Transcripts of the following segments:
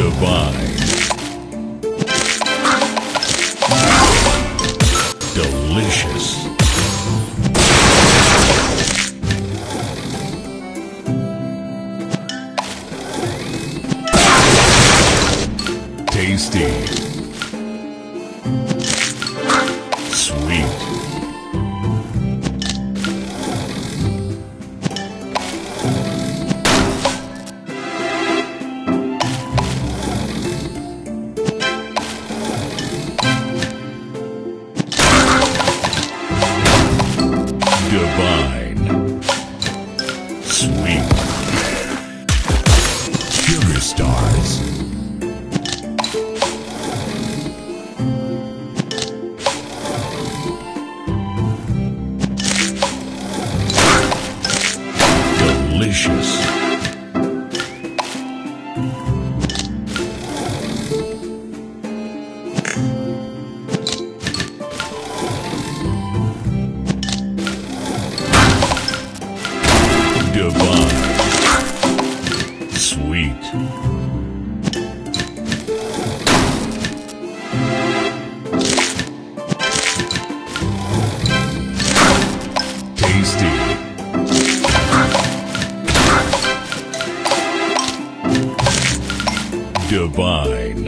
Divine. Delicious. Tasty. Sweet. Divine. Sweet. Sugar stars. Delicious. Divine. Sweet. Tasty. Divine.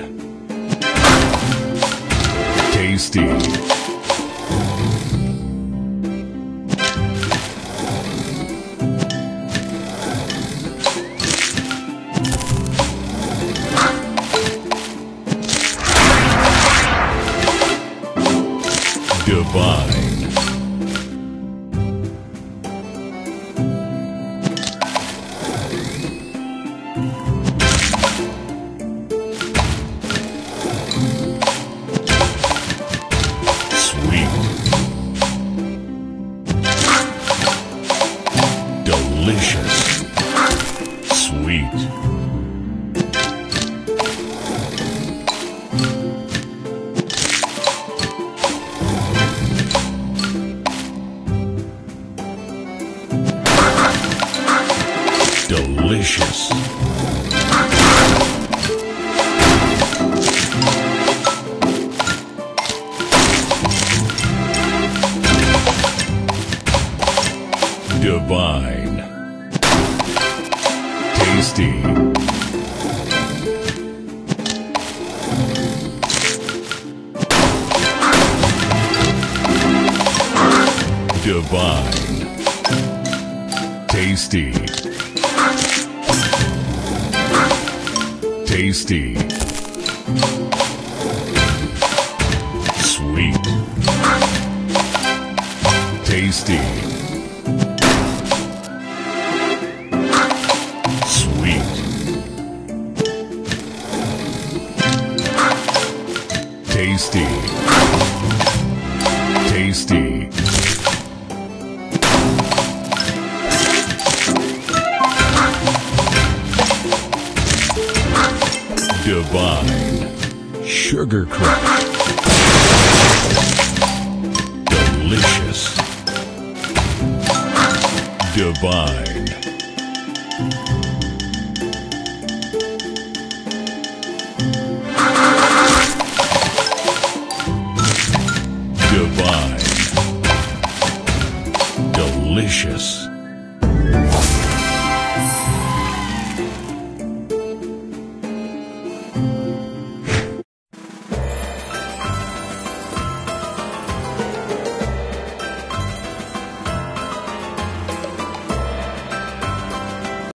Tasty. Divine. Sweet. Delicious. Sweet. Delicious. Divine. Tasty. Divine. Tasty. Tasty. Sweet. Tasty. Sweet. Tasty. Tasty. Divine. Sugar crush. Delicious. Divine. Divine. Delicious.